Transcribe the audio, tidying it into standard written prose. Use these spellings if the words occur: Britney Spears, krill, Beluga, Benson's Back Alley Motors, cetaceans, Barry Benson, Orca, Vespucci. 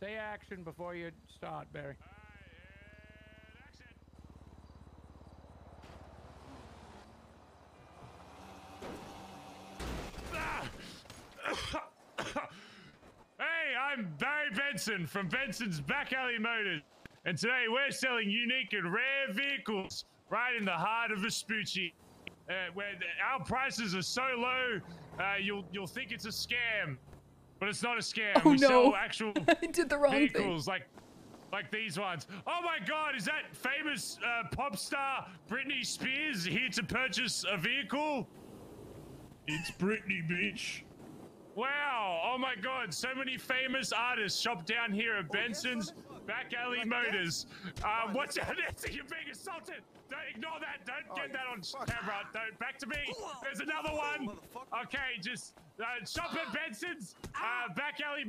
Say action before you start, Barry. All right, and action. Hey, I'm Barry Benson from Benson's Back Alley Motors, and today we're selling unique and rare vehicles right in the heart of Vespucci. Where our prices are so low, you'll think it's a scam. But it's not a scam. Oh, we sell actual vehicles thing. Like these ones. Oh my God, is that famous pop star Britney Spears here to purchase a vehicle? It's Britney, bitch. Wow, oh my God, so many famous artists shop down here at Benson's Back Alley Motors. What's out there? You're being assaulted. Don't ignore that. Don't get that on camera. Don't. Back to me. There's another one. Okay, just shop at Benson's Back Alley Motors.